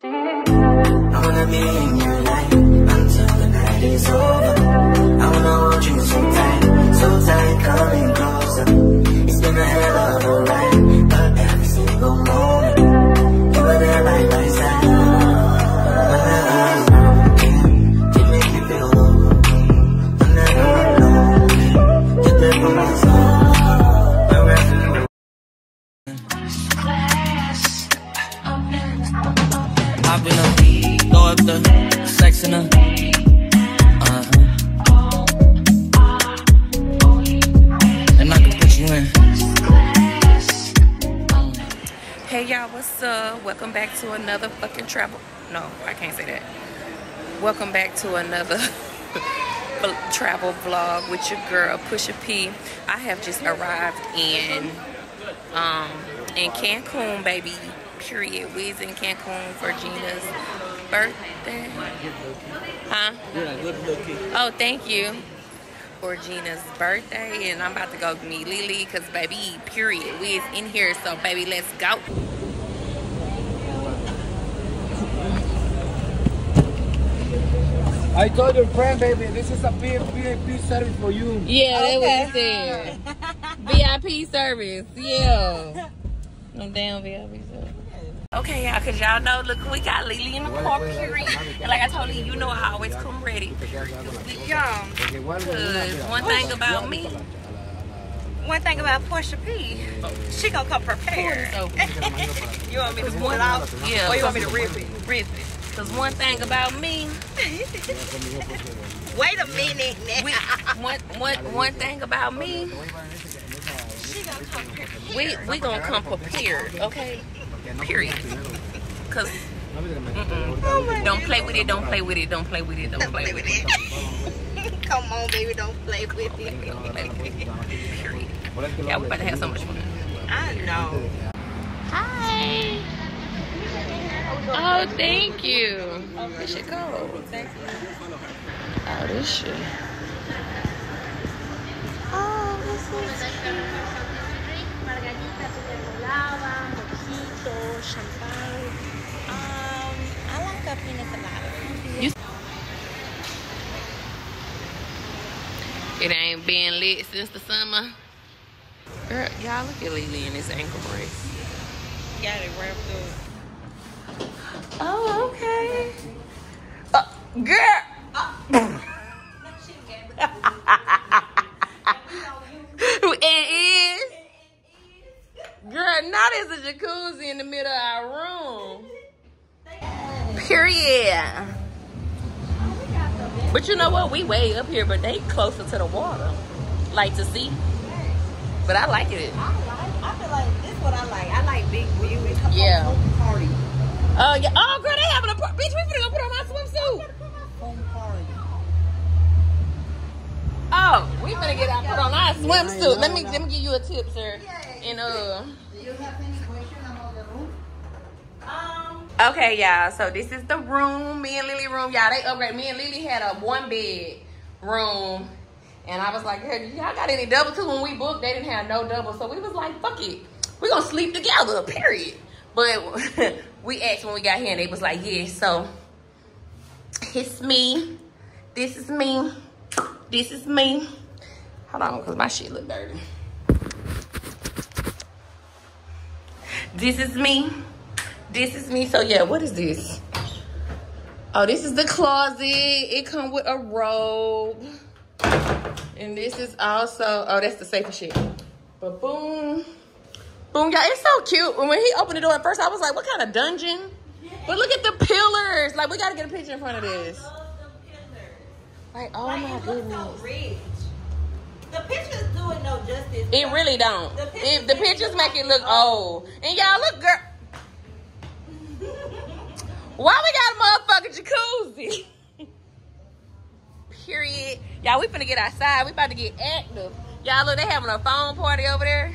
I wanna be in your life until the night is over. I wanna hold you so tight, coming closer. It's been a hell of a ride, but every single moment you were there by my side. You make me feel over. I'm never alone. You play for my soul. I've been a throw up the sex in a. What's up? Welcome back to another fucking travel. No, I can't say that. Welcome back to another travel vlog with your girl Pusha P. I have just arrived in Cancun, baby. Period. We was in Cancun for Gina's birthday. Huh? Oh, thank you. For Gina's birthday, and I'm about to go meet Lily, cause baby, period. We is in here, so baby, let's go. I told your friend, baby, this is a VIP service for you. Yeah, okay. That's what it said. VIP service, yeah. No damn VIP service. Okay, y'all, cause y'all know, look, we got Lily in the car, period. And like I told you, you know I always come ready. Y'all, cause one thing about Portia P, she gonna come prepared. You want me to pull it off? Yeah. Or you want me to rip it? Rip it. Cause one thing about me, wait a minute now. One thing about me, she gonna come prepared. We gonna come prepared, okay? Period. Cause don't play with it, don't play with it, don't play with it, don't play with it. Come on, baby, don't play with it. Period. Yeah, we about to have so much fun. I know. Hi. Oh, thank you. This shit cold. Thank you. Oh, this shit. Oh, this is cute. I like a pina colada. It ain't been lit since the summer. Girl, y'all look at Lily in this ankle brace. Got it wrapped up. Oh, okay. Girl! It is. Girl, now there's a jacuzzi in the middle of our room. Period. But you know what? We way up here, but they closer to the water. Like to see. But I like it. I feel like this is what I like. I like big view. Yeah. Party. Oh, yeah. Oh, girl, they having a party. Bitch, we finna go put on my swimsuit. Oh, we finna get out put on our swimsuit. Let me give you a tip, sir. And do you have any question about the room? Okay, y'all. So this is the room, me and Lily room. Y'all, they upgrade. Me and Lily had a one bed room, and I was like, hey, y'all got any double? Cause when we booked, they didn't have no double, so we was like, fuck it, we gonna sleep together. Period. But we asked when we got here, and they was like, yeah, so it's me. This is me. This is me. Hold on, because my shit look dirty. This is me. This is me. So, yeah, what is this? Oh, this is the closet. It come with a robe. And this is also, oh, that's the safer shit. But boom. Boom, y'all, it's so cute. When he opened the door at first, I was like, what kind of dungeon? But look at the pillars. Like, we got to get a picture in front of this. I love the pillars. Like, oh, like, my goodness. So rich. The pictures do it no justice. It really don't. The pictures make it look old. And y'all, look, girl. Why we got a motherfucking jacuzzi? Period. Y'all, we finna get outside. We about to get active. Y'all, look, they having a phone party over there.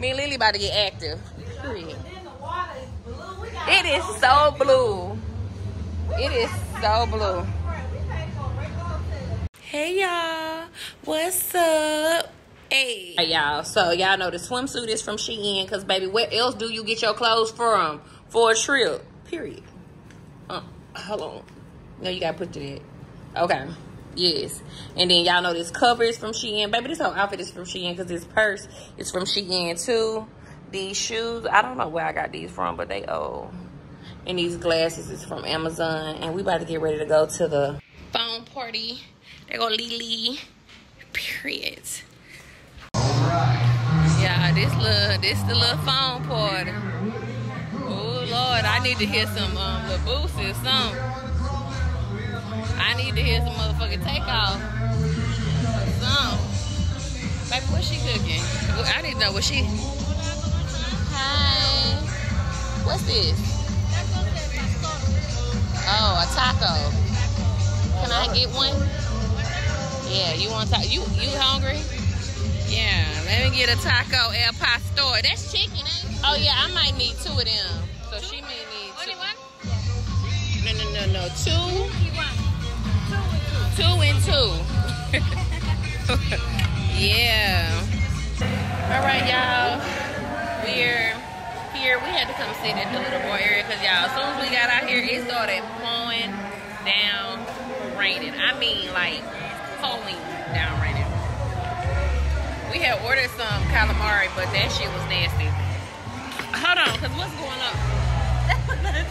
Me and Lily about to get active. Period. It is so blue. It is so blue. Hey, y'all. What's up? Hey. Hey, y'all. So, y'all know the swimsuit is from Shein. Because, baby, where else do you get your clothes from for a trip? Period. Hold on. No, you gotta put it in. Okay. Yes. And then y'all know this cover is from Shein. Baby, this whole outfit is from Shein because this purse is from Shein too. These shoes, I don't know where I got these from, but they old. And these glasses is from Amazon. And we about to get ready to go to the phone party. They go Lily. Period. Yeah, this the little phone party. Oh Lord, I need to hear some little boosters, something. I need to hear some motherfucking takeoff. So, baby, what's she cooking? I need to know what she... Hi. What's this? Oh, a taco. Can I get one? Yeah, you want taco? You hungry? Yeah, let me get a taco el pastor. That's chicken, ain't it? Oh, yeah, I might need two of them. So she may need two. Only one? No. Two and two. Yeah. All right, y'all. We're here. We had to come sit at the little boy area because, y'all, as soon as we got out here, it started pouring down raining. I mean, like, pouring down raining. We had ordered some calamari, but that shit was nasty. Hold on, because what's going on?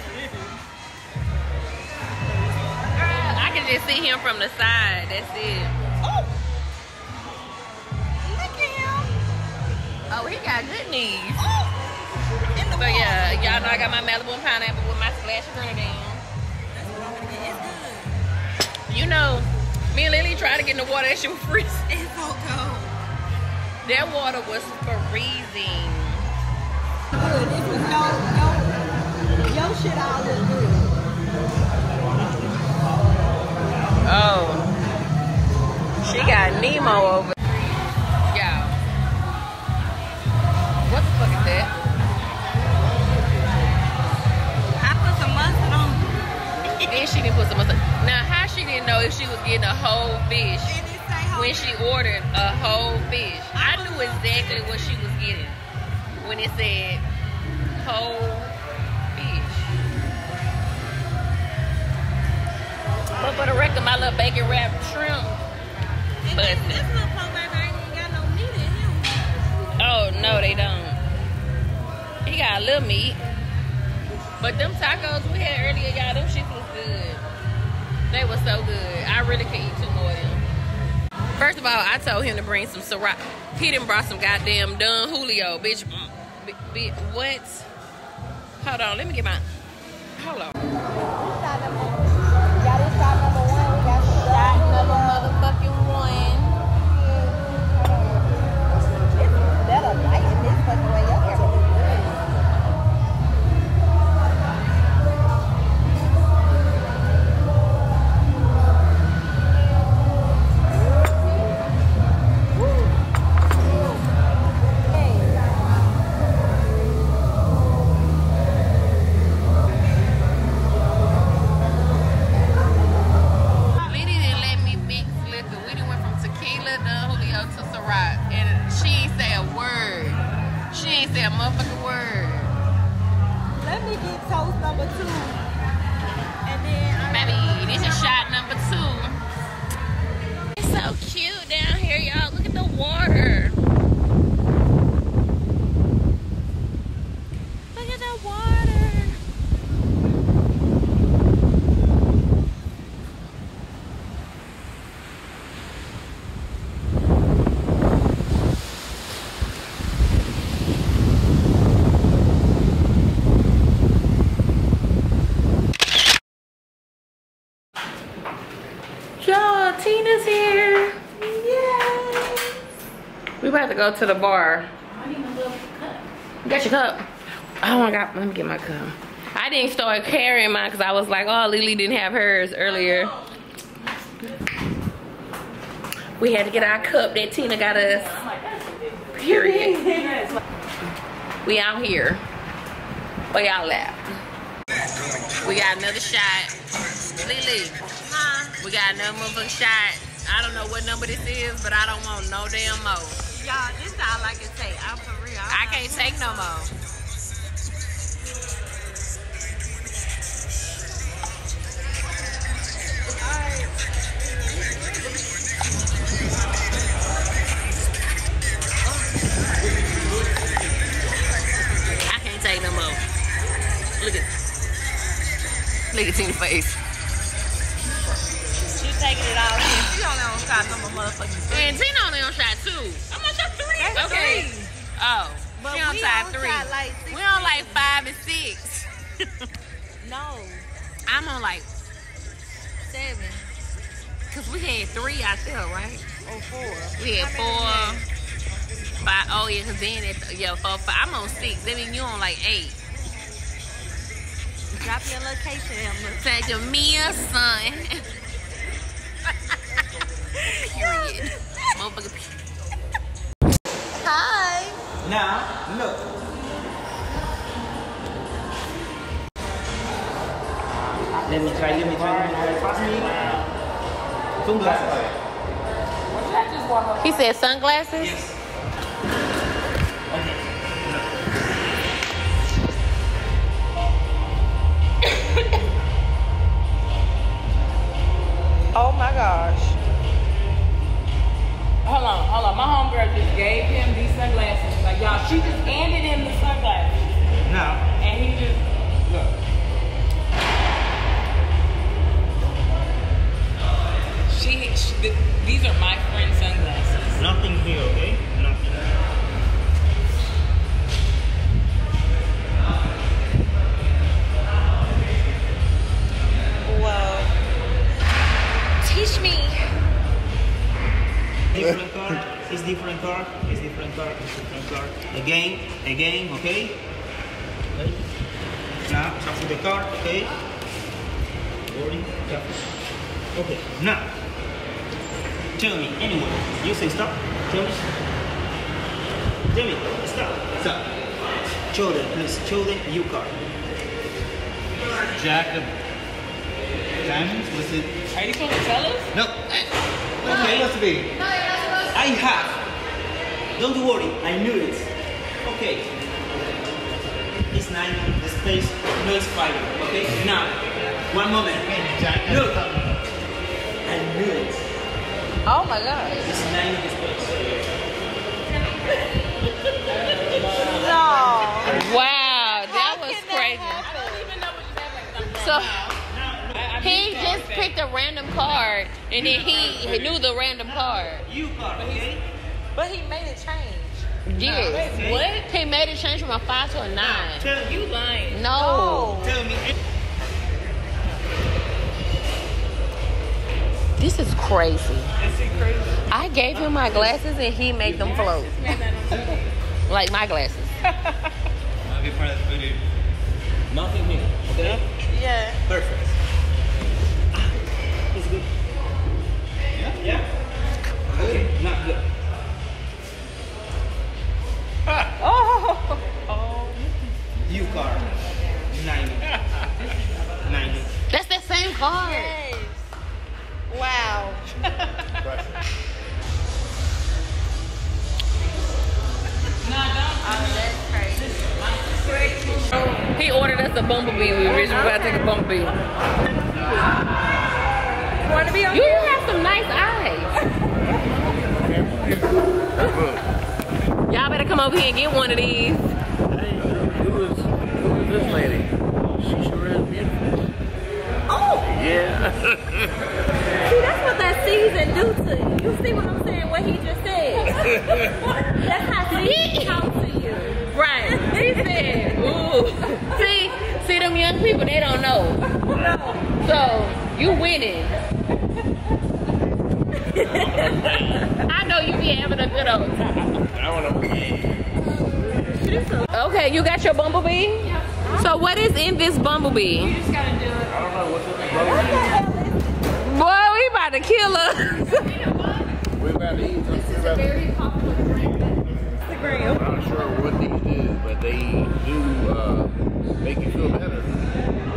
I can just see him from the side. That's it. Oh, look at him. Oh, he got good knees. Oh, so yeah, y'all know I got my Malibu and pineapple with my splash green down. You know, me and Lily tried to get in the water. That shit was freezing. It's so cold. That water was freezing. Good. It was yo shit all look good. Oh, she got Nemo over there. Yeah. What the fuck is that? I put some mustard on. Then she didn't put some mustard. Now, how she didn't know if she was getting a whole fish when she ordered a whole fish? I knew exactly what she was getting when it said whole . But for the record, my little bacon wrap shrimp. But this little punk baby ain't even got no meat in him. Oh, no, they don't. He got a little meat. But them tacos we had earlier, y'all, them shit was good. They were so good. I really could eat two more of them. First of all, I told him to bring some Ciroc. He done brought some goddamn Don Julio, bitch. What? Hold on, let me get my... Hold on. Number motherfucking one. It's better lighting this fucking way up here. To go to the bar. I need my little cup. You got your cup? Oh my God, let me get my cup. I didn't start carrying mine because I was like, oh, Lily didn't have hers earlier. We had to get our cup that Tina got us. Period. We out here. But y'all laugh. We got another shot. Lily. Huh? We got another motherfucking shot. I don't know what number this is, but I don't want no damn more. Y'all, this is all I can take. I'm for real. I can't take no more. nicotine face. She's taking it all in. She only on shot number motherfucking 3. And Tina only on shot 2. I'm on shot 3. That's okay. 3. Oh. But she on shot 3. Like we on like 5 and 6. No. I'm on like 7. Cause we had 3 out there, right? Or 4. We had 4, 5. Oh yeah, cause then it's, yeah, 4, 5. I'm on 6. That mean you on like 8. Drop your location, Emma. Take your meal, son. Period. Motherfucker. Hi. Now look. Let me try. Sunglasses. He said sunglasses? Yes. Okay. Oh my gosh. Hold on. My homegirl just gave him these sunglasses. Like, y'all, she just handed him the sunglasses. No. And he just, look. These are my friend's sunglasses. Nothing here, okay? Nothing. Whoa. Teach me. It's different car. Again, okay? Now, shuffle the car, okay? Okay, now, tell me, anyone, you say stop, tell me, stop. Children, please, you car. Diamonds? Was it? Are you supposed to tell us? No. Okay. No, be. No, I have. Don't worry. I knew it. Okay. It's 9. The space. No, it's 5. Okay. Now. One moment. Look. I knew it. Oh my God. It's 9. The space. No. Wow. That was crazy. I don't even know what you said. Like, so. He just picked a random card, and then he knew the random card. You card, okay? But he made a change. Yes. No, what? He made a change from a 5 to a 9. Tell you lying. No. Tell me. This is crazy. This is crazy. I gave him my glasses, and he made them float. Like my glasses. I'll be part of the video. Nothing new, okay? Yeah. Perfect. Good. Yeah? Okay, not good. Oh! You car. 90. 90. That's that same car. Yes. Wow. He ordered us a bumblebee. We were about to take a bumblebee. You have some nice eyes. Y'all better come over here and get one of these. Who is this lady? She sure is beautiful. Oh! Yeah. See, that's what that season do to you. You see what I'm saying? What he just said. That's how season talk to you. Right. He said, ooh. See them young people, they don't know. No. So, you winning. I know you be having a good old time. I want to win. Okay, you got your bumblebee? Yeah. So what is in this bumblebee? You just gotta do it. I don't know what's in this bumblebee. Boy, we about to kill us. We about to eat. This is a very popular brand. Instagram. I'm not sure what these do, but they do make you feel better.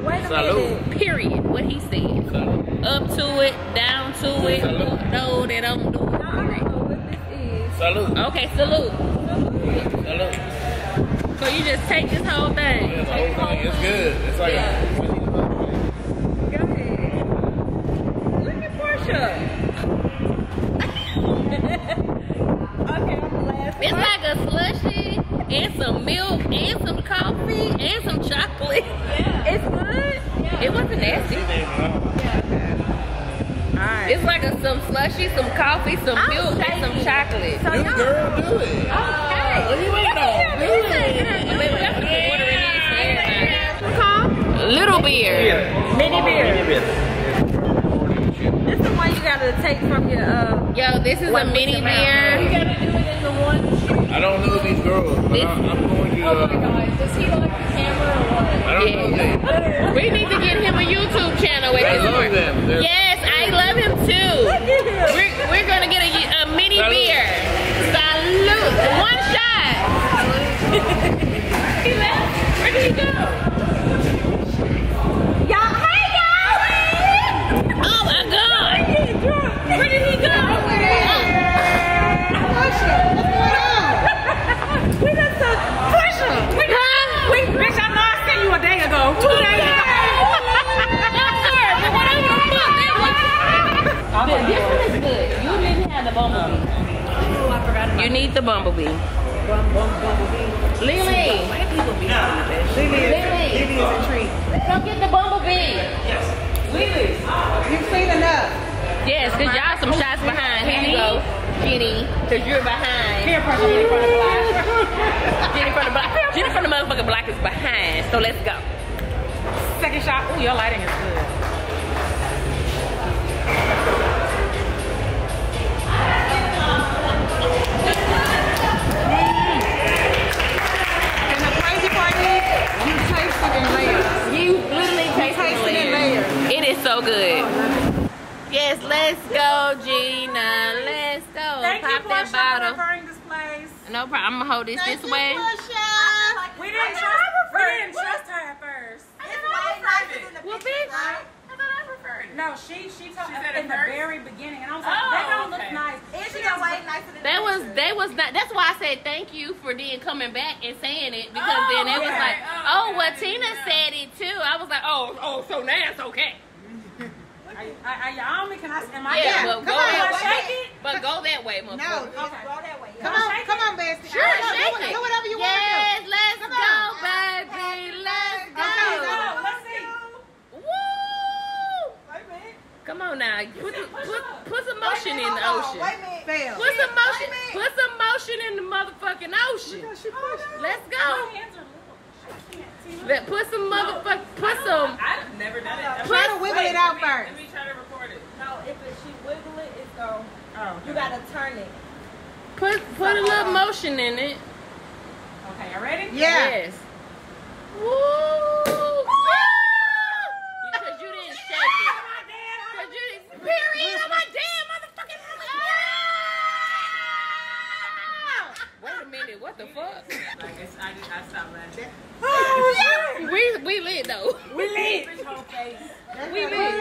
Wait a minute. Period. What he said. Salud. Up to it, down to it. Salud. No, they don't do it. No, I don't know what this is. Salud. Okay, salute. Salud. So you just take this whole thing. Yeah, the whole thing. It's good. It's like. Yeah. Go ahead. Look at Portia. Okay, I'm laughing. It's like a slushy and some milk and some coffee and some chocolate. Yeah. It's good. Yeah. It was Super nasty. Yeah. It's like some slushy, some coffee, some milk, and some chocolate. So you girl do it. Okay. What do you mean though? Little beer. Mini beer. This is the one you gotta take from your yo, this is a mini beer. You gotta do it in the one. I don't know these girls, but I'm going to oh my god, does he like the camera or what? I don't know. We need to get him a YouTube channel with his. Yes, I love him too. We're gonna get a mini beer. Salute! One shot! He left? Where did he go? Where did he go? Pusha! We got some Pusha! Bitch, I know I sent you a day ago. 2 days ago. This one is good. You didn't have the bumblebee. Oh, I forgot about it. You need the bumblebee. Bumblebee. Lily! White people be doing this. Lily is a treat. Come get the bumblebee. Yes. Lily, you've seen enough. Yes, cause y'all some shots behind. Here you go, Jenny, cause you're behind. Jenny from the block. Jenny from the motherfucking block is behind. So let's go. Second shot. Ooh, your lighting is good. And the crazy part is, you taste it in layers. You literally taste it in layers. It is so good. Oh, yes, let's go, Gina. Let's go. Thank Pop you, Portia, that bottle. For this place. No problem. I'm gonna hold this this way. Like we didn't trust her at first. No, she told us in the very beginning, and I was like, oh, that don't look nice. And she got way nicer than that. That was not. That's why I said thank you for then coming back and saying it, because then it was like, oh, well, Tina said it too. I was like, oh, so now it's okay. Go that way, motherfucker. No, go that way. Come on, bestie. Sure, do whatever you want to do. Yes, let's go, baby. Let's go. Let's see. Woo! Wait a minute. Come on now. Put some motion in the ocean. Wait a minute. Put some motion in the motherfucking ocean. Let's go. Put some motherfucking. Put some. I've never done it. Try to wiggle it out first. Let me try to record it. No, if she wiggle it, it's going. Oh. You gotta turn it. Put a little motion in it. Okay, you ready? Yes. Woo! Because you didn't shake it. Because you didn't. Period. Oh my damn motherfucking hell! Wait a minute. What the fuck? I stopped laughing. Oh, yeah. We lit though. We lit. We lit.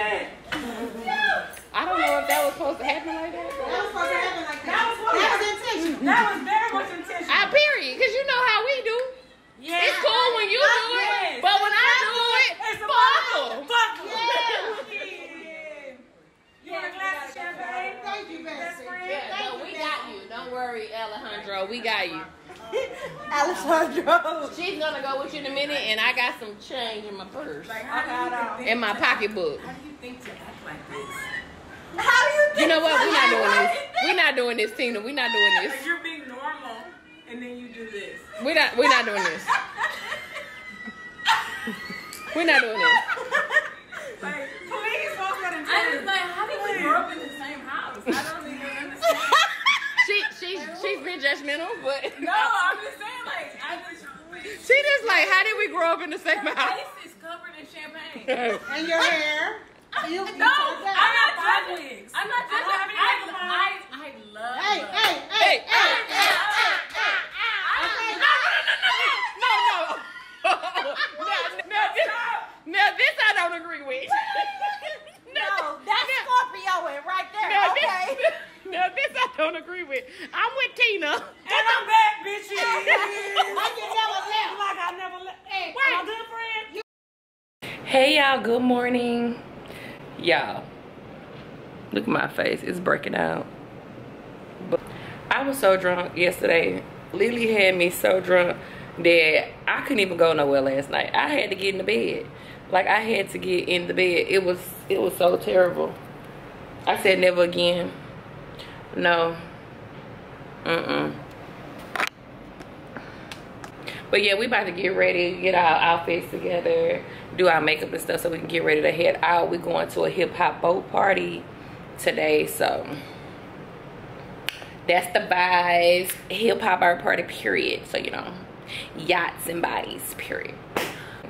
I don't know if that was supposed to happen like that. That was supposed to happen like that. That was intentional. That was very much intentional. Period. Because you know how we do. Yeah. It's cool when you do it, but when I do it, it's buckle. Yeah. You want a glass of champagne? Thank you, best friend. No, we got you. Don't worry, Alejandro. We got you. Alexandra. She's gonna go with you in a minute, and I got some change in my purse, in my pocketbook. How do you think to act like this? How do you think? You know what? We're not doing this. We're not doing this, Tina. We're not doing this. You're being normal, and then you do this. We're not doing this. We're not doing this. Like, please, folks, let him. I was like, how did you grow up in the same house? I don't even understand. She's been judgmental, but no, I'm just saying, like, she just like, how did we grow up in the same house? Her face is covered in champagne. And your hair. You, no, I'm not judging. I'm not judging. I love. No. Now this I don't agree with. No, that's Scorpio in right there. Okay. Now this I don't agree with. I'm with Tina. And I'm back, bitches. Like you never left. Like I never left. Hey, my good friend. Hey y'all, good morning. Y'all, look at my face. It's breaking out. But I was so drunk yesterday. Lily had me so drunk that I couldn't even go nowhere last night. I had to get in the bed. Like, I had to get in the bed. It was so terrible. I said never again. No. But yeah, we about to get ready, get our outfits together, do our makeup and stuff so we can get ready to head out. We're going to a hip-hop boat party today, so that's the vibes. Hip-hop art party, period. So, you know, yachts and bodies, period.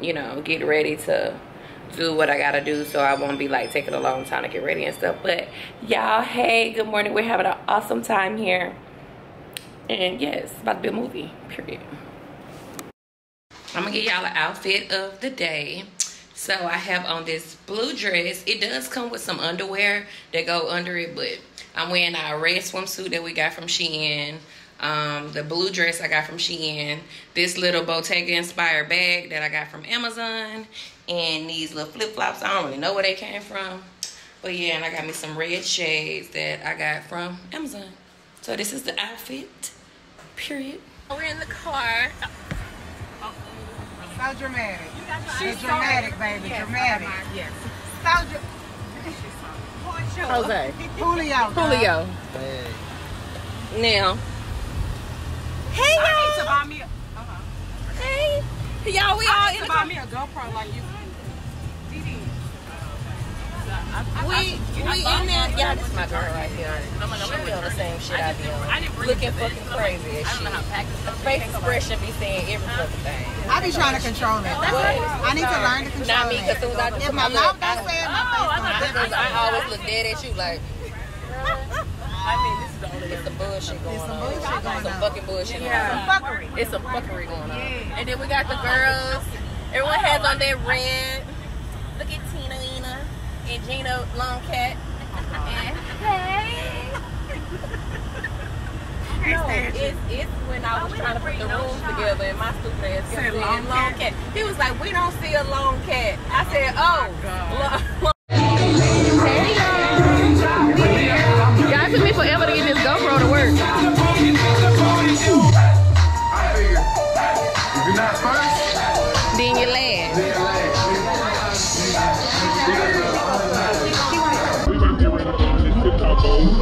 You know, get ready to do what I gotta do so I won't be like taking a long time to get ready and stuff. But y'all, hey, good morning. We're having an awesome time here. And yes, it's about to be a movie, period. I'm gonna give y'all an outfit of the day. So I have on this blue dress. It does come with some underwear that go under it, but I'm wearing our red swimsuit that we got from Shein. The blue dress I got from Shein. This little Bottega inspired bag that I got from Amazon. And these little flip-flops. I don't really know where they came from. But yeah, and I got me some red shades that I got from Amazon. So this is the outfit, period. We're in the car. So dramatic. She's so dramatic, baby. Yes, dramatic. Yes. So Jose. Julio. Hey. Now. Hey, y'all. I need to buy me a... Hey. Y'all, we all... I need to buy me a GoPro like you. DD. We in there. Y'all, this is my girl right here. She feel the same shit I do. Looking fucking crazy as shit. The face expression be saying every fucking thing. I be trying to control that. I need to learn to control that. Not me, because soon as I do something, I always look dead at you like... I mean, this is the only... It's some bullshit going on. Some fucking bullshit going on. It's some fuckery going on. And then we got the girls. Everyone has on their red. Look at Tina, Ina, and Gina, Long Cat. And hey! No, it's when I was trying to put the rooms together and my stupid ass said long cat. He was like, we don't see a long cat. I said, oh. Hey y'all. Y'all took me forever to get this GoPro to work. I figured, if you're not first, then you're last. We're going to get rid of all this TikTok goals.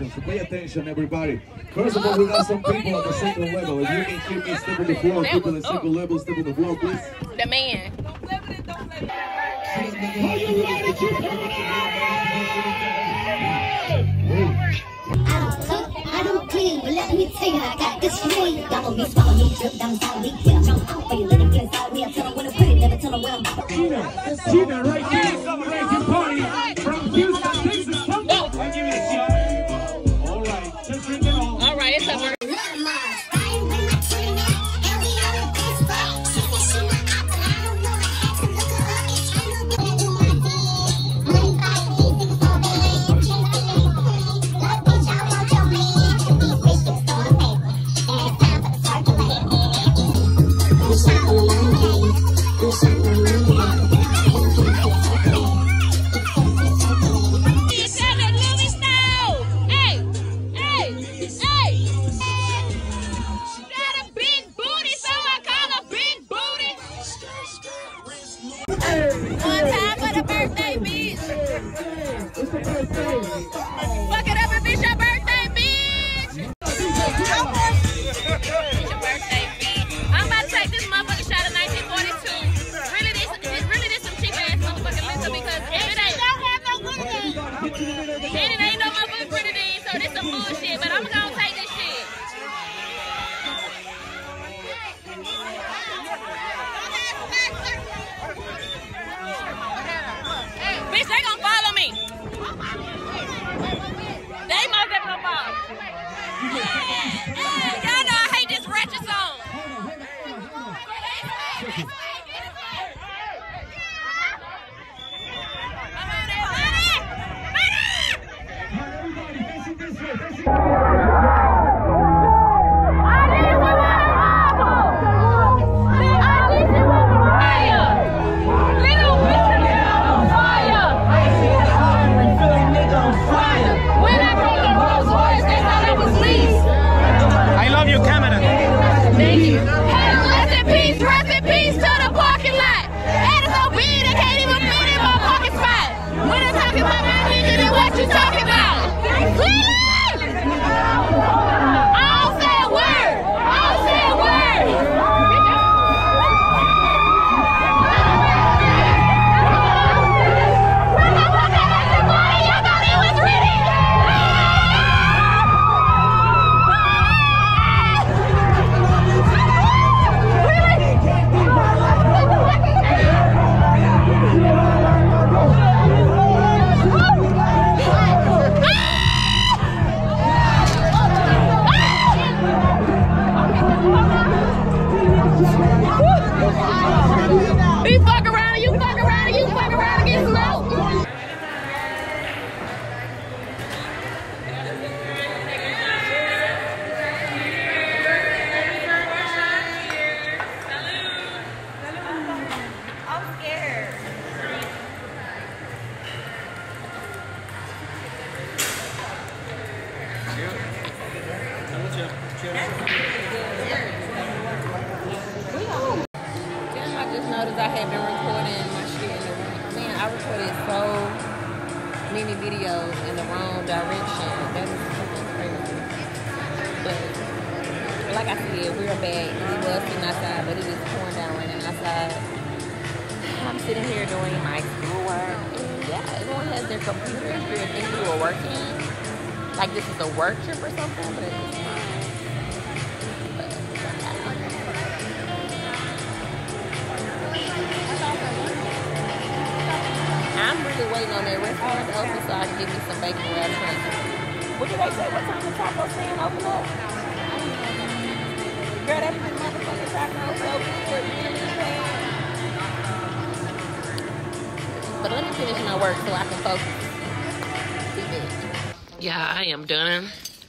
So pay attention, everybody. First of all, we got some people at the second level. If you can hear me, step on the floor. People at the second level, step on the floor, please. The man. Are you ready to come out? I don't clean, but let me tell you, I got this way. Y'all gonna be swallowing me, drip down, down, we get jump out, baby, let it get inside me. I tell them when to put it, never tell them where. Gina right here, American party from Houston, Texas. Come on. I give you a shot. All right, just drink it all. All right, it's over.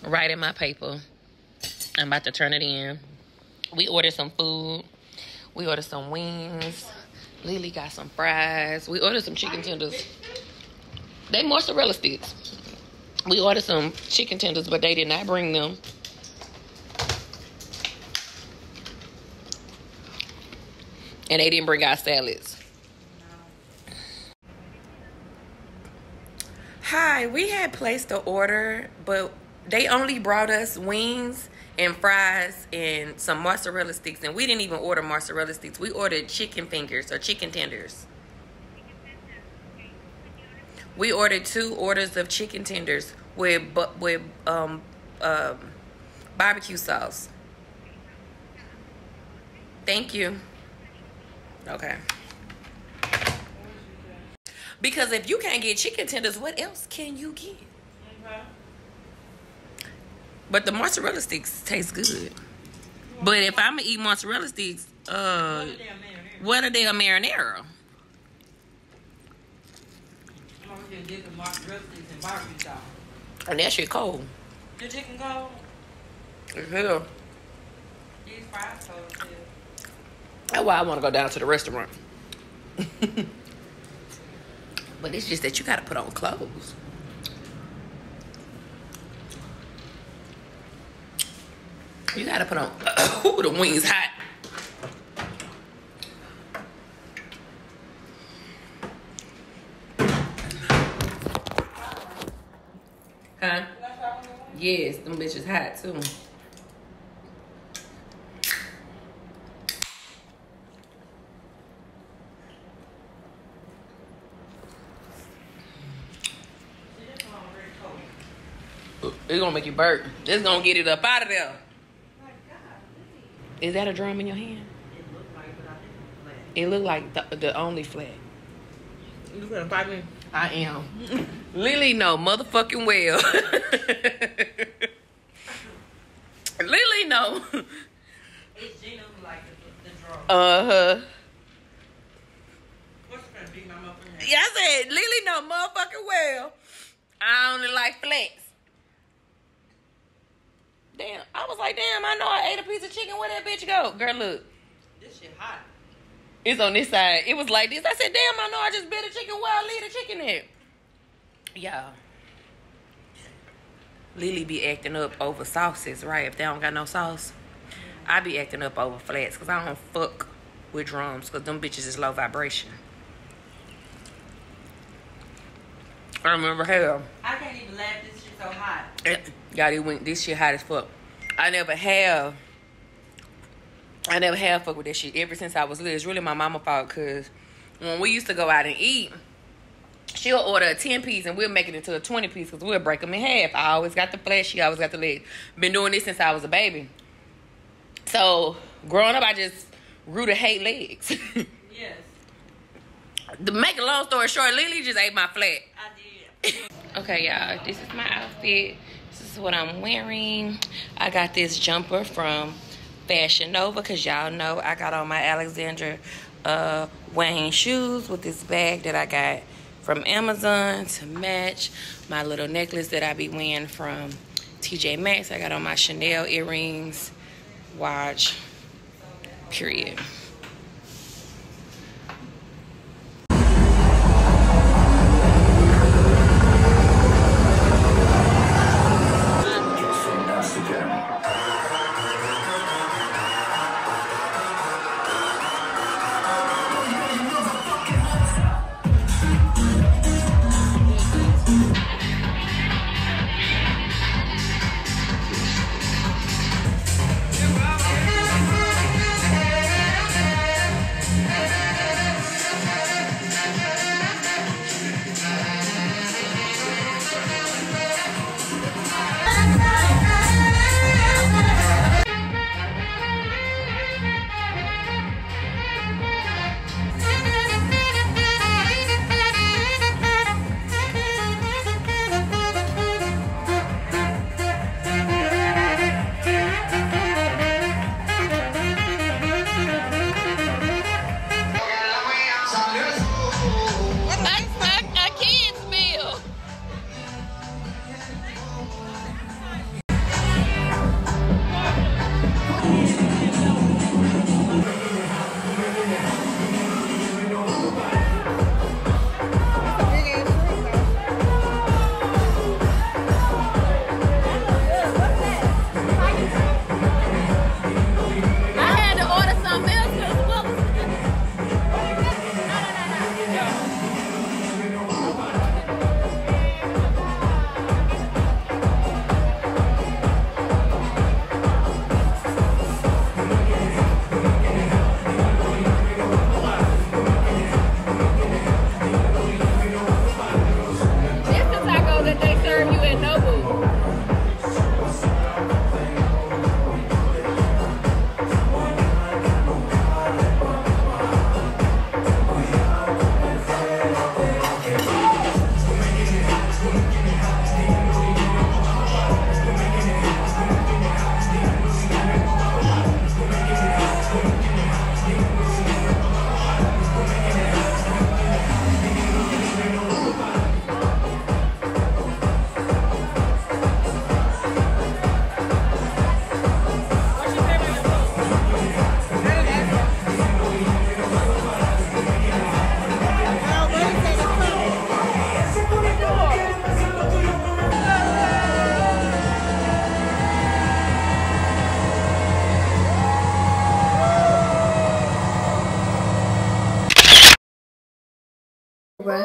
Writing my paper. I'm about to turn it in. We ordered some food. We ordered some wings. Lily got some fries. We ordered some chicken tenders. They mozzarella sticks. We ordered some chicken tenders, but they did not bring them. And they didn't bring our salads. Hi, we had placed the order, but they only brought us wings and fries and some mozzarella sticks. And we didn't even order mozzarella sticks. We ordered chicken fingers or chicken tenders. We ordered 2 orders of chicken tenders with barbecue sauce. Thank you. Okay. Because if you can't get chicken tenders, what else can you get? Mm-hmm. But the mozzarella sticks taste good. But if I'm going to eat mozzarella sticks, what are they, a marinara? I'm going to get the mozzarella sticks and barbecue sauce. And that shit cold. Your chicken cold? Yeah. These fries cold too. That's why I want to go down to the restaurant. But it's just that you got to put on clothes. You got to put on... Ooh, the wings hot. Huh? Yes, them bitches hot too. It's gonna make you burp. It's gonna get it up out of there. Oh my God, is that a drum in your hand? It looked like, but I think it was flat. It looked like the only flat. You gonna fight me? I am. Lily know motherfucking well. Lily know. It's Gina who like the drum. Uh-huh. What's gonna be my motherfucking hand? Yeah, I said Lily know motherfucking well. I only like flats. Damn, I was like, damn, I know I ate a piece of chicken. Where that bitch go? Girl, look. This shit hot. It's on this side. It was like this. I said, damn, I know I just bit a chicken. Where I leave the chicken at? Y'all. Lily be acting up over sauces, right? If they don't got no sauce. I be acting up over flats because I don't fuck with drums because them bitches is low vibration. I remember hell. I can't even laugh. This shit so hot. God, this shit hot as fuck. I never have fucked with that shit ever since I was little. It's really my mama fault because when we used to go out and eat, she'll order a 10-piece and we'll make it into a 20-piece because we'll break them in half. I always got the flesh, she always got the leg. Been doing this since I was a baby. So, growing up, I just grew to hate legs. Yes. To make a long story short, Lily just ate my flat. I did. Okay, y'all, this is my outfit. This is what I'm wearing. I got this jumper from Fashion Nova because y'all know I got on my Alexander Wayne shoes with this bag that I got from Amazon to match my little necklace that I be wearing from TJ Maxx. I got on my Chanel earrings, watch, period.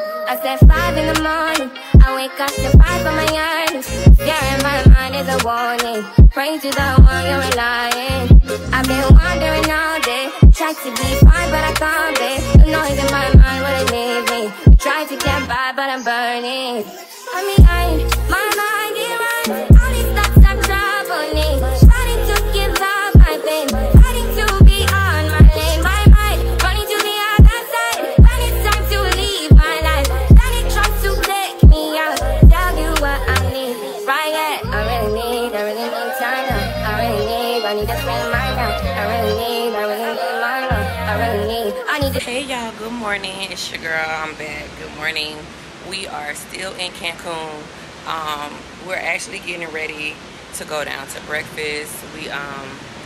I said 5 in the morning, I wake up to fight for my yarns. Fear in my mind is a warning, pray to the one you're relying. I've been wandering all day, tried to be fine but I can't be. The noise in my mind wouldn't leave me, tried to get by but I'm burning. I mean, my mind it runs, all these thoughts are troubling. Trying to give up my pain, trying to be on my lane. My mind running to the other side, when it's time to leave my life. Then it tries to take me out, tell you what I need. Right yet, I really need time now. I need a friend right now. I really need my love. I really need. Hey y'all, good morning, it's your girl, I'm back, good morning. We are still in Cancun. We're actually getting ready to go down to breakfast. We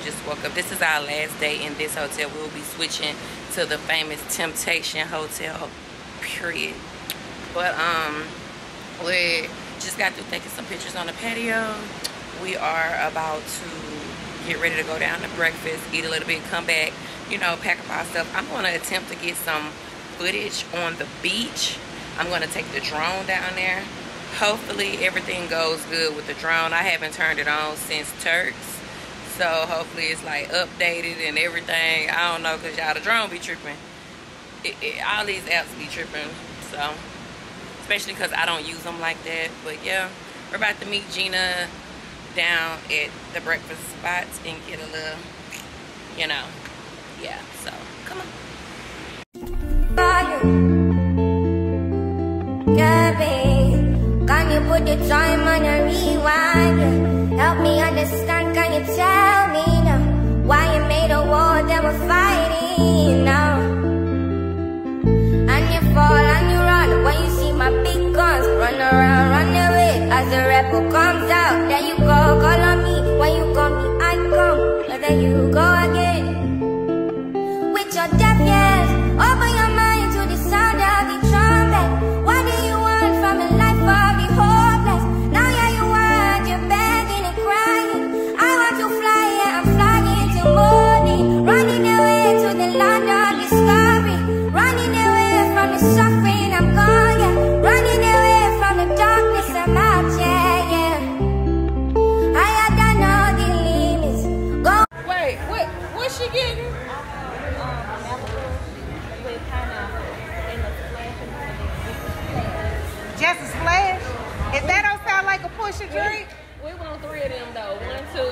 just woke up. This is our last day in this hotel. We'll be switching to the famous Temptation Hotel, period. But we just got through taking some pictures on the patio. We are about to get ready to go down to breakfast, eat a little bit, come back, you know, pack up our stuff. I'm gonna attempt to get some footage on the beach. I'm gonna take the drone down there. Hopefully everything goes good with the drone. I haven't turned it on since Turks. So hopefully it's like updated and everything. I don't know, cause y'all the drone be tripping. All these apps be tripping. So, especially cause I don't use them like that. But yeah, we're about to meet Gina down at the breakfast spot and get a little, you know, yeah, so come on. Bye. Can you put the time on a rewind? Help me understand, can you tell me now why you made a war that we're fighting now? And you fall and you run when you see my big guns. Run around, run away as the rebel comes out. There you go, call on me. When you call me, I come. But then you go again with your deaf ears. Open your mind to the sound of the trumpet. Drink? We want 3 of them though. 1, 2, 3.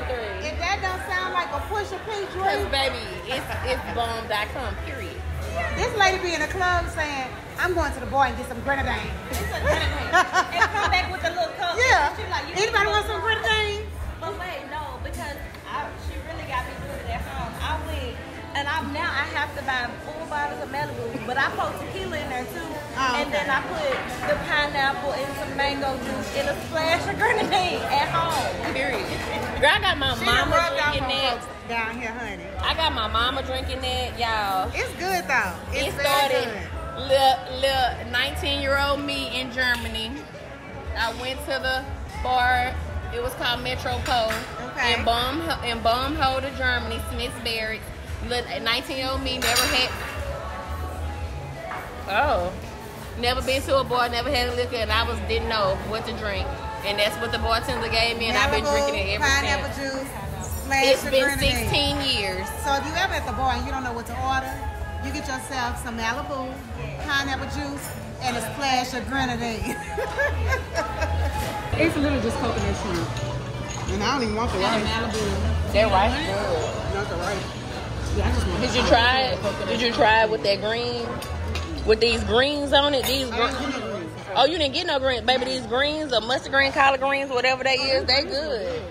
If that don't sound like a Pusha P drink, baby, it's bomb.com. Period. This lady be in the club saying, "I'm going to the bar and get some grenadine." It's a grenadine. And come back with a little cup. Yeah. She like, you anybody want some grenadine? But wait, no, because she really got me good at home. I went and now I have to buy 4 bottles of Malibu, but I put tequila in there too. Oh, and okay. Then I put the pineapple and some mango juice and a splash of grenadine at home. Period. Girl, I got my mama drinking that. Down here, honey. I got my mama drinking that, y'all. It's good though. It started little 19-year-old me in Germany. I went to the bar. It was called Metropole. Okay. In Baumholder, Germany, Smith's Barracks. Little 19-year-old me never had. Oh. Never been to a bar, never had a liquor, and I didn't know what to drink. And that's what the bartender gave me, and I've been drinking it ever since. Pineapple juice, splash It's been grenadine. 16 years. So if you ever at the bar and you don't know what to order, you get yourself some Malibu, pineapple juice, and a splash of grenadine. It's literally just coconut soup. And I don't even want the rice. Malibu. That rice is good. Not the rice. Yeah, I just want Did you try it with that green? With these greens on it, these greens. Oh, you didn't get no greens, baby. These greens, or mustard green, collard greens, whatever they is, they good.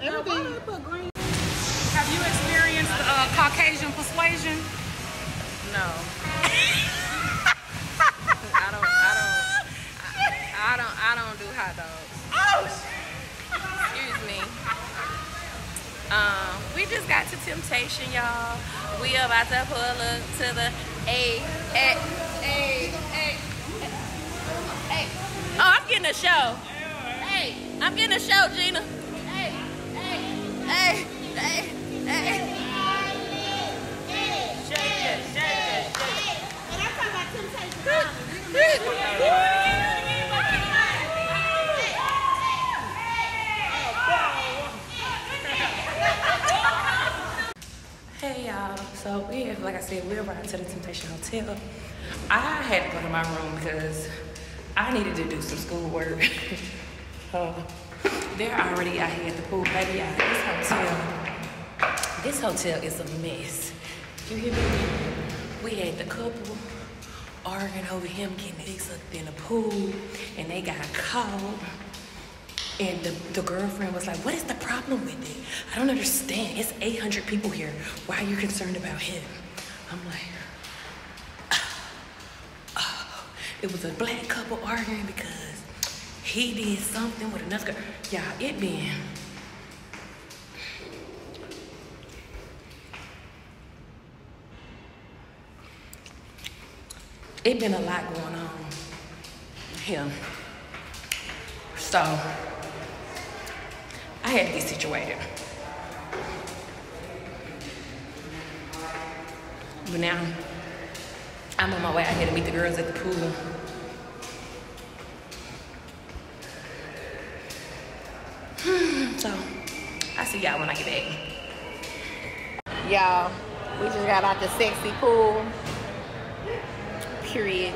Have you experienced Caucasian persuasion? No. I don't do hot dogs. Oh, excuse me. We just got to Temptation, y'all. We about to pull up to the Hey. Oh, I'm getting a show. Hey, I'm getting a show, Gina. Hey. Shake it. And I'm talking about Temptation. said, we'll ride to the Temptation Hotel. I had to go to my room because I needed to do some schoolwork. They're already out here at the pool. Baby, out this hotel is a mess. You hear me? We had the couple arguing over him getting mixed up in the pool, and they got caught. And the girlfriend was like, what is the problem with it? I don't understand. It's 800 people here. Why are you concerned about him? I'm like, oh. It was a black couple arguing because he did something with another girl. Y'all, it been. It been a lot going on here. So, I had to get situated. But now, I'm on my way out here to meet the girls at the pool. So, I'll see y'all when I get back. Y'all, we just got out the sexy pool. Period.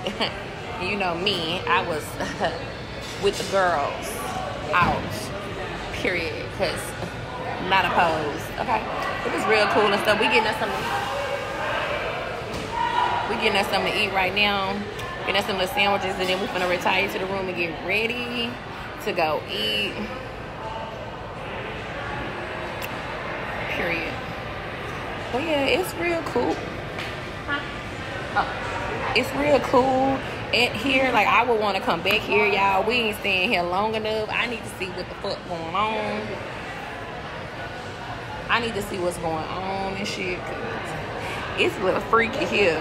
You know me, I was with the girls out. Period. Because I'm not opposed. Okay. It was real cool and stuff. We getting us something to eat right now. Getting us some little sandwiches, and then we're gonna retire to the room and get ready to go eat. Period. But yeah, it's real cool. Huh? Oh. It's real cool. Here, like, I would want to come back here, y'all. We ain't staying here long enough. I need to see what the fuck going on. I need to see what's going on and shit. It's a little freaky here.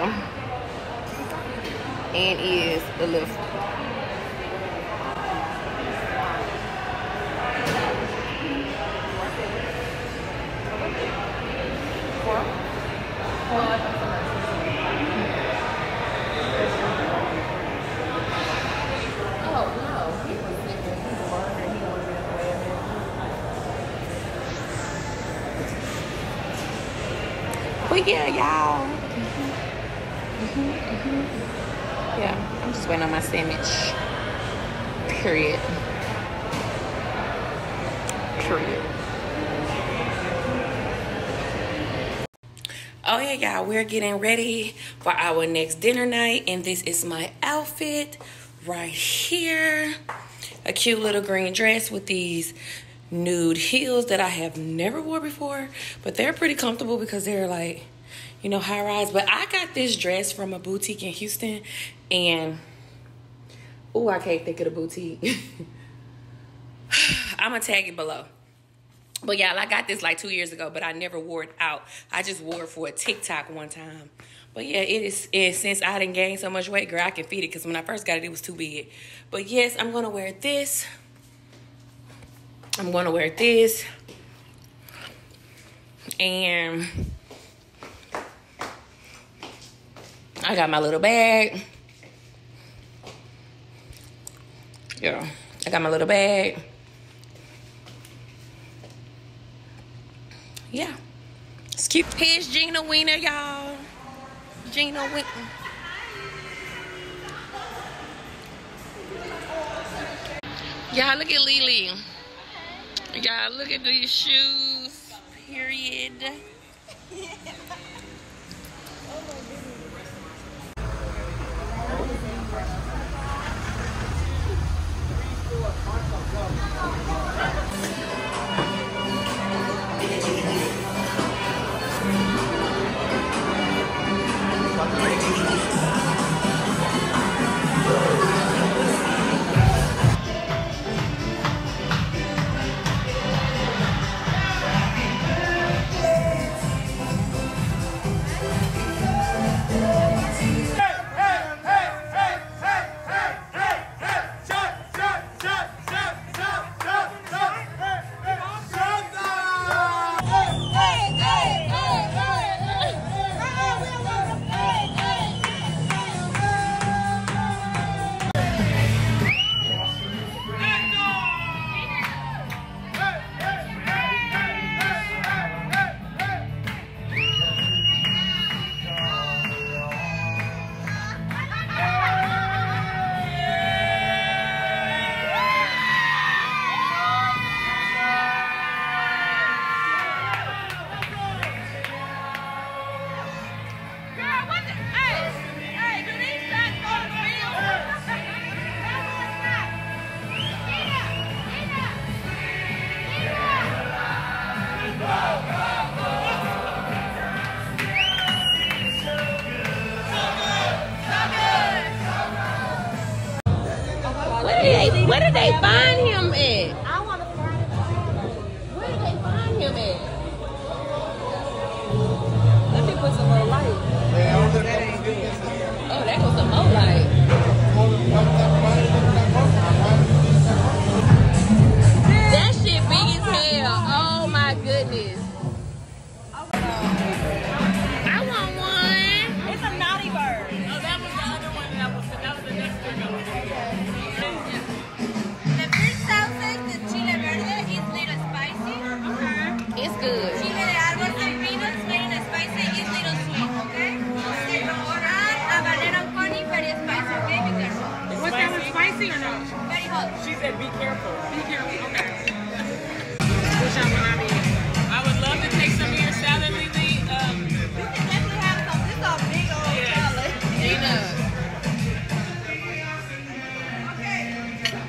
And it's a little yeah, y'all. Yeah, I'm just waiting on my sandwich. Period. Oh yeah, y'all, we're getting ready for our next dinner night, and this is my outfit right here. A cute little green dress with these nude heels that I have never wore before, but they're pretty comfortable because they're like, you know, high rise. But I got this dress from a boutique in Houston, and oh, I can't think of the boutique. I'm gonna tag it below. But y'all, I got this like 2 years ago, but I never wore it out. I just wore it for a TikTok one time. But yeah, it is. And since I didn't gain so much weight, girl, I can feed it, because when I first got it, it was too big. But yes, I'm gonna wear this. I'm gonna wear this. And I got my little bag. Yeah, I got my little bag. Yeah. Let's keep his Gina Wiener, y'all. Gina Wiener. Y'all, look at Lily. Y'all, look at these shoes. Period. Where did they find him at? I want to find him. Where did they find him at? Let me put some more light. Oh, that was some more light. That shit big as hell. Oh my goodness. She said, be careful. Be careful, okay. I would love to take some of your salad, Lily. You can definitely have some. This is all big old salad. Yeah.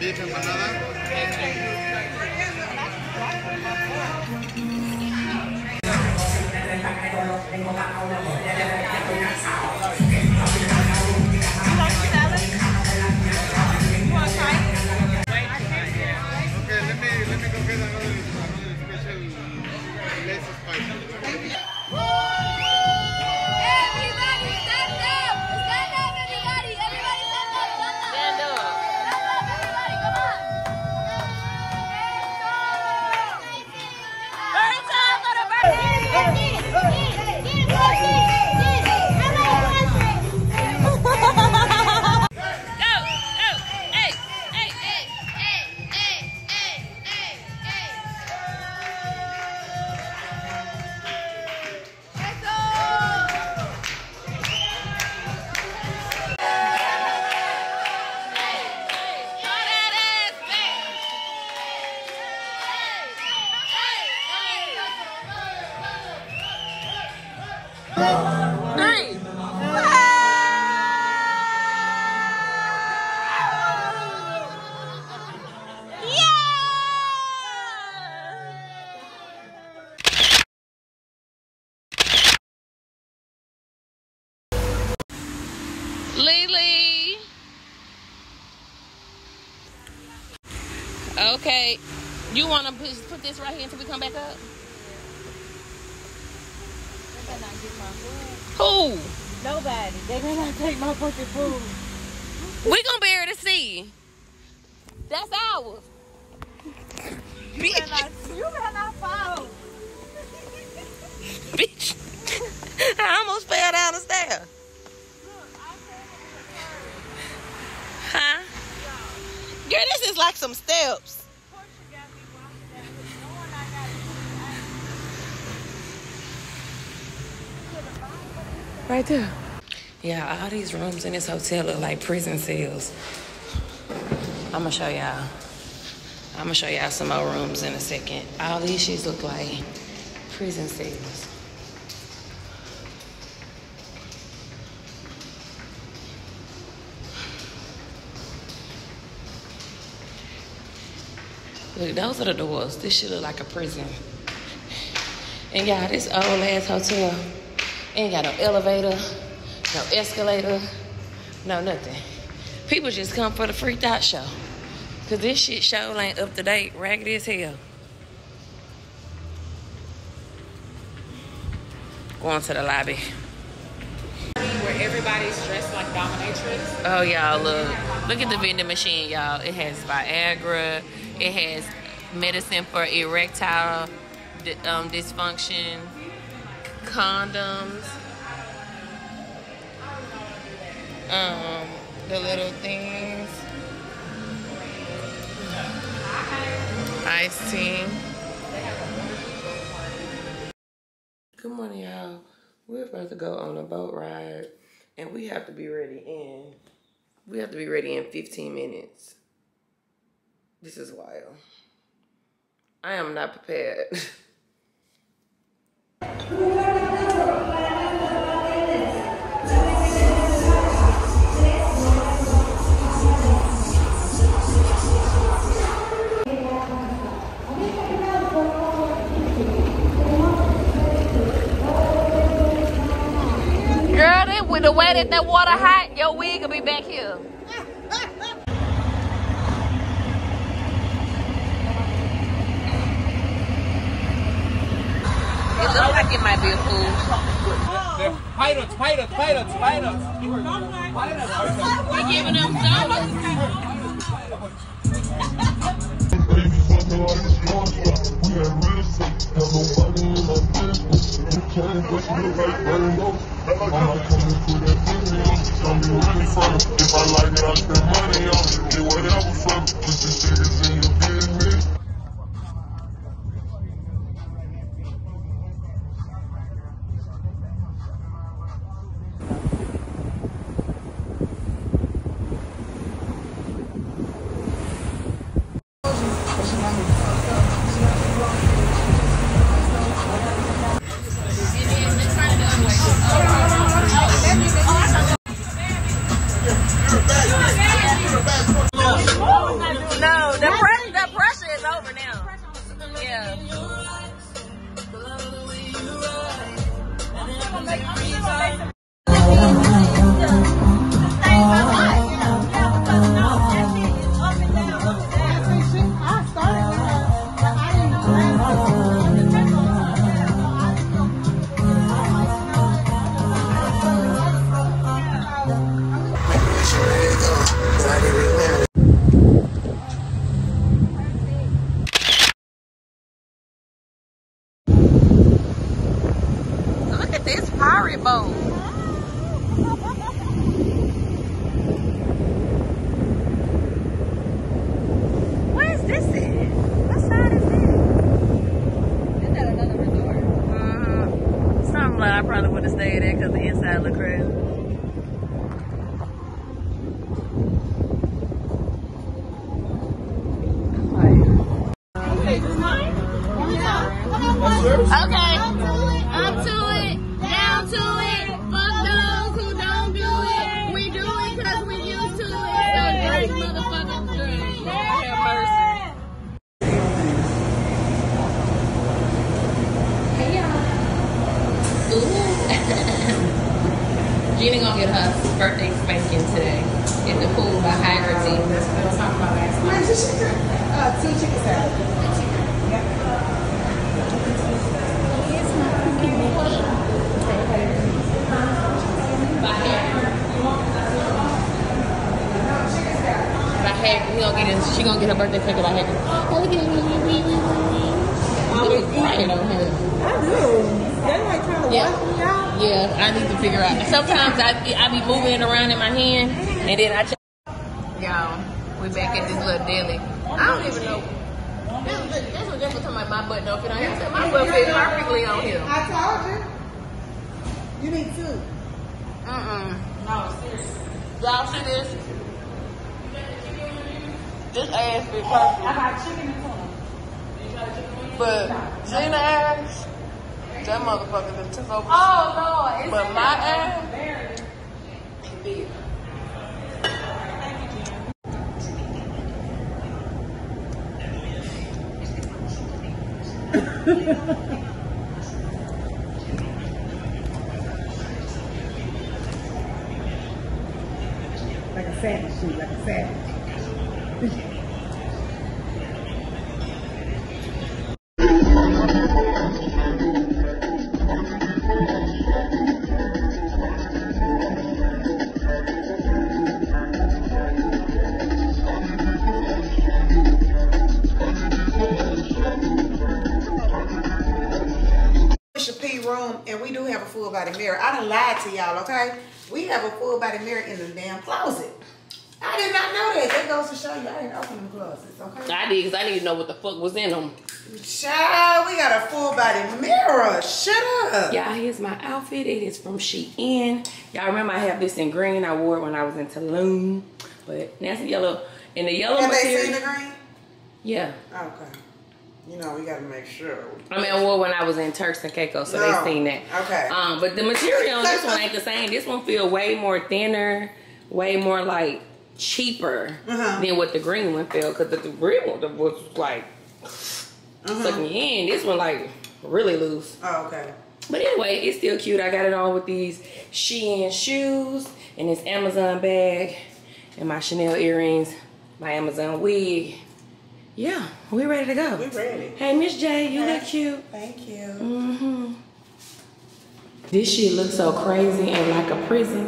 Beef and banana? You like salad? You want to try it? Let me go get another special less spicy. Everybody stand up! Stand up, everybody! Everybody stand up! Stand up! Stand up, everybody! Come on! Third time for the birthday! Lily. Okay. You want to put this right here until we come back up? They better not get my food. Who? Nobody. They better not take my fucking food. We're going to be able to see. That's ours. Bitch. You better not fall. Bitch. I almost fell down the stairs. Huh? Girl, this is like some steps. Portia got me watching that with no one I got to right there. Yeah, all these rooms in this hotel look like prison cells. I'ma show y'all some more rooms in a second. All these shits look like prison cells. Look, those are the doors. This shit look like a prison. And y'all, this old ass hotel ain't got no elevator, no escalator, no nothing. People just come for the freaked out show. Cause this shit show ain't up to date, raggedy as hell. Going to the lobby. Where everybody's dressed like dominatrix. Oh y'all, look at the vending machine, y'all. It has Viagra. It has medicine for erectile dysfunction, condoms, the little things, iced tea. Good morning, y'all. We're about to go on a boat ride, and we have to be ready in 15 minutes. This is wild. I am not prepared. Girl, with the way that water hot, your wig will be back here. It might be a fool. Oh. Pirates. They're giving them dollars. Gina gonna get her birthday spanking today in the pool by Hydra Tea. That's what I was talking about last night. Tea chicken salad. Yep. Here's my freaking bitch. She gonna get her birthday cake by Hydra. Oh, look at me. I'm crying on her. I do. They like trying to wash me out. Yeah, I need to figure out. Sometimes I be moving around in my hand, and then I check. Y'all, we back at this little deli. I don't even know. This was just because my butt don't fit on here. I said my butt fit perfectly on here. I told you. You need two. No, seriously. Y'all see this? This ass fit perfect. I got chicken and corn. But Gina ass. That motherfucker done took over. Oh, no. It's but my ass, he did. Like a sandwich, dude, like a sandwich. And we do have a full body mirror. I done lied to y'all, okay? We have a full body mirror in the damn closet. I did not know that. That goes to show you I didn't open them closets, okay? I did, because I didn't know what the fuck was in them. Child, we got a full body mirror. Shut up. Y'all, here's my outfit. It is from Shein. Y'all remember I have this in green. I wore it when I was in Tulum. But now it's yellow. And the yellow material. Have they seen the green? Yeah. Okay. You know, we gotta make sure. I mean, well, when I was in Turks and Caicos, so they seen that. Okay. But the material on this one ain't the same. This one feel way more thinner, way more like cheaper than what the green one felt. Cause the green one was like sucking you in. This one like really loose. Oh, okay. But anyway, it's still cute. I got it on with these Shein shoes and this Amazon bag and my Chanel earrings, my Amazon wig. Yeah, we're ready to go. We're ready. Hey, Miss J, you look cute. Thank you. Mm-hmm. This shit looks so crazy and like a prison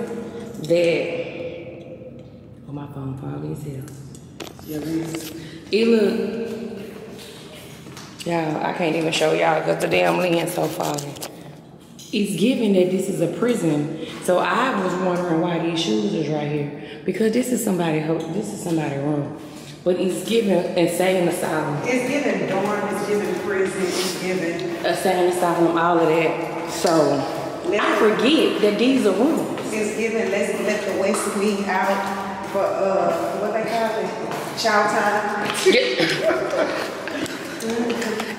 that, oh, my phone probably is here. It look, y'all, I can't even show y'all because the damn lens so far. It's given that this is a prison. So I was wondering why these shoes is right here. Because this is somebody's room. But it's given insane asylum. It's given dorm, it's given prison, it's given insane asylum, all of that. So I forget that these are rooms. It's given let's let the West Wing out for what they call it? Child time.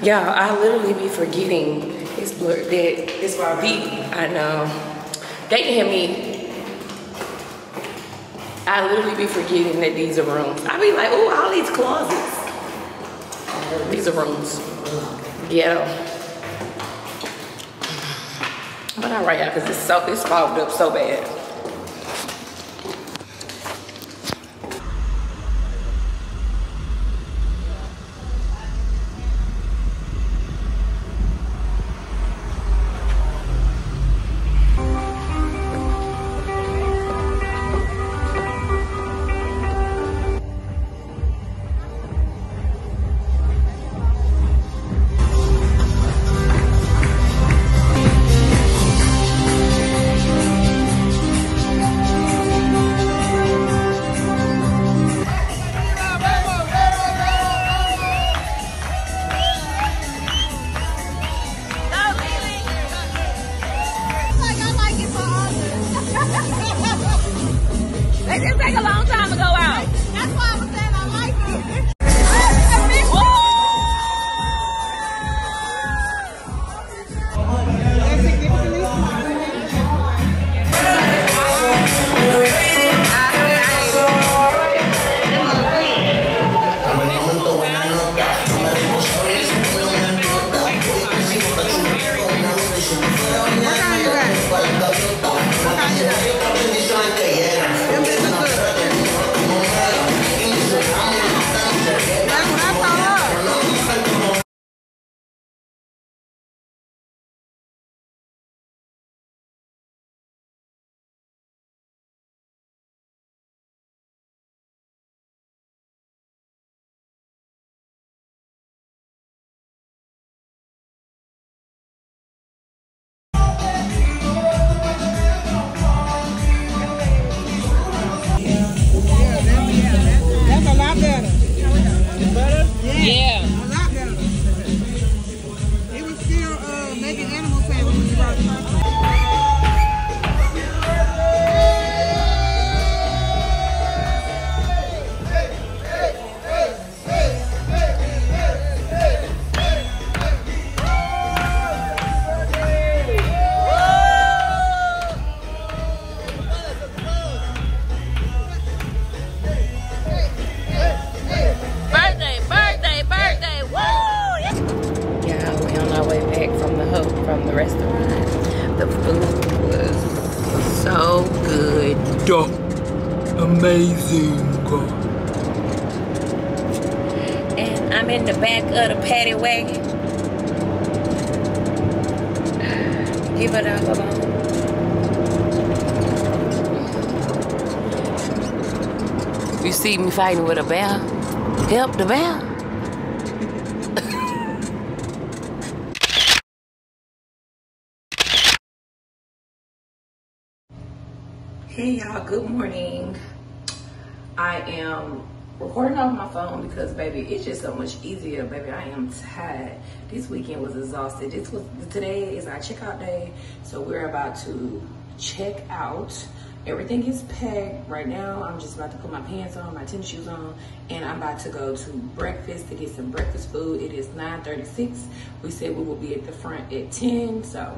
Yeah, I literally be forgetting. It's blurred that it's my beat. I know. They can hear me. I literally be forgetting that these are rooms. I be like, oh, all these closets. These are rooms. Yeah. But all right, y'all, because it's fogged up so bad. You see me fighting with a bear? Help the bear? Hey y'all, good morning. I am recording on my phone because baby, it's just so much easier. Baby, I am tired. This weekend was exhausted. Today is our checkout day, so we're about to check out. Everything is packed right now. I'm just about to put my pants on, my tennis shoes on, and I'm about to go to breakfast to get some breakfast food. It is 9:36. We said we will be at the front at 10, so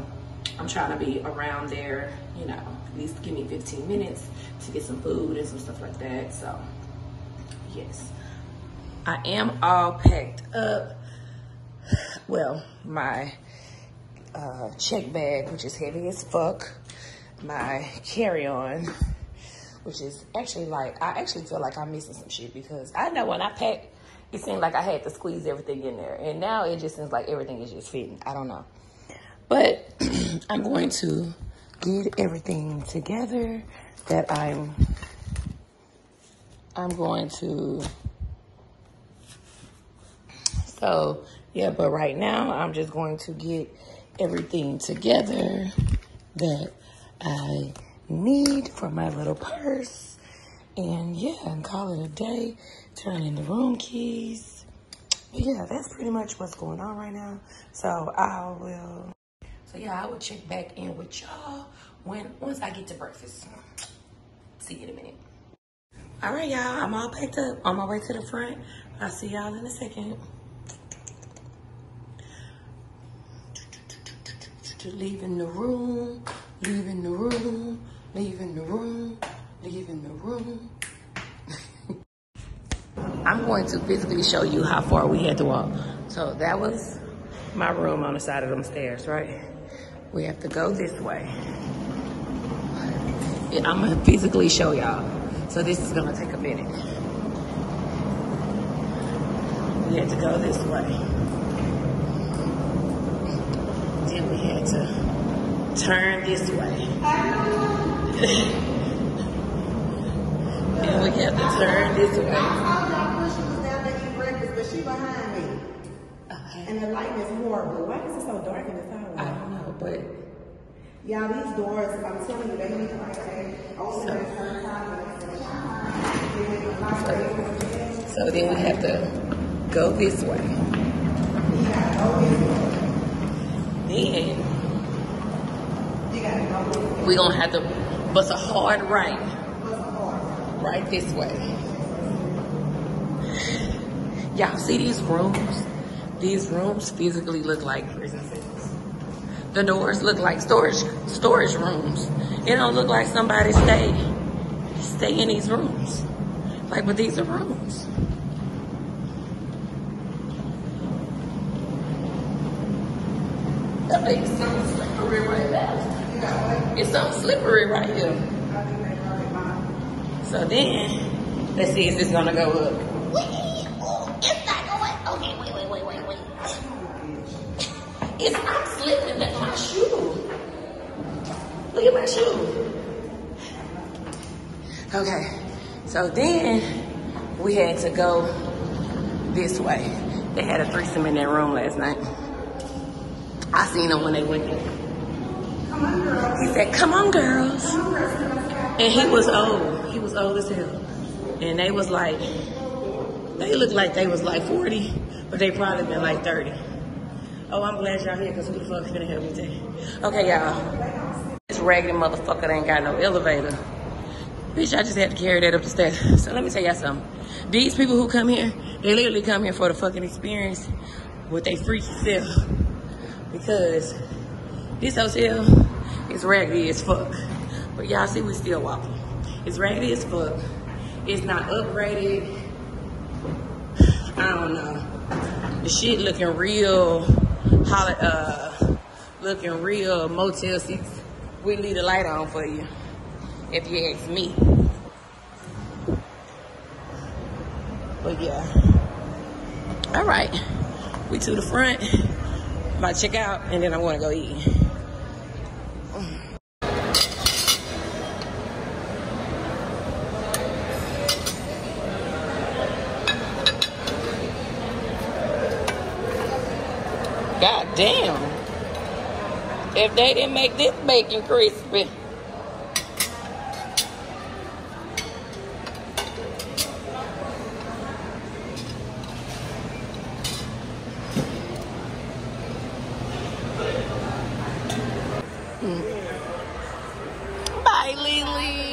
I'm trying to be around there, you know, at least give me 15 minutes to get some food and some stuff like that, so yes. I am all packed up. Well, my check bag, which is heavy as fuck, my carry-on, which is actually like, I actually feel like I'm missing some shit because I know when I pack, it seemed like I had to squeeze everything in there. And now it just seems like everything is just fitting. I don't know. But I'm going to get everything together that I'm going to. So, yeah, but right now I'm just going to get everything together that I need for my little purse. And yeah, and call it a day, turn in the room keys. But yeah, that's pretty much what's going on right now. So I will check back in with y'all once I get to breakfast. See you in a minute. All right, y'all, I'm all packed up on my way to the front. I'll see y'all in a second. Leaving the room. I'm going to physically show you how far we had to walk. So that was my room on the side of them stairs, right? We have to go this way. I'm gonna physically show y'all. So this is gonna take a minute. We had to go this way. Then we had to turn this way. And we have to turn this way. I saw my pushes down there eating breakfast, but she behind me. Okay. And the light is horrible. Why is it so dark in this house? I don't know, but y'all, these doors, I'm telling you, they need to like open at certain time. So then we have to go this way. Then we're gonna have to bust a hard right. Right this way. Y'all see these rooms? These rooms physically look like prison cells. The doors look like storage rooms. It don't look like somebody stay in these rooms. Like, but these are rooms. It's something slippery right now. It's something slippery right here. So then, let's see if it's gonna go up. Wait, it's not going. Okay, wait. It's not slipping. That's my shoe. Look at my shoe. Okay, so then we had to go this way. They had a threesome in their room last night. I seen them when they went there. Come on, girls. He said, "Come on, girls." And he was old. He was old as hell. And they was like, they looked like they was like 40, but they probably been like 30. Oh, I'm glad y'all here, because who the fuck's gonna help me today? Okay, y'all. This raggedy motherfucker ain't got no elevator. Bitch, I just had to carry that up the stairs. So let me tell y'all something. These people who come here, they literally come here for the fucking experience with they freaky self. Because this hotel is raggedy as fuck. But y'all see we still walking. It's raggedy as fuck. It's not upgraded. I don't know. The shit looking real, motel seats. We leave the light on for you, if you ask me. But yeah. All right, we to the front. I'm about to check out, and then I'm gonna go eat. God damn, if they didn't make this bacon crispy. Bye, Lily.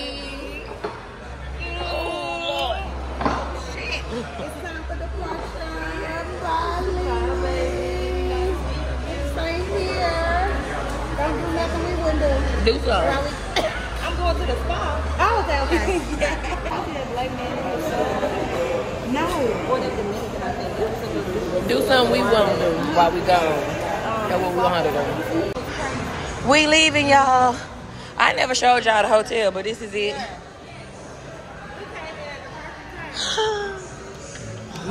Oh, Lord. Shit. It's time for departure. Bye, Lily. Do so. I'm going to the spa. Oh, that was nice. I did a black man. No. What is the minute that I think? Do something we want to do while we go. That's what we want to do. We leaving, y'all. I never showed y'all the hotel, but this is it.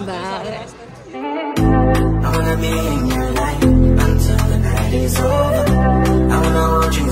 Bye. I want to be in your life until the night She's over. I wanna hold you.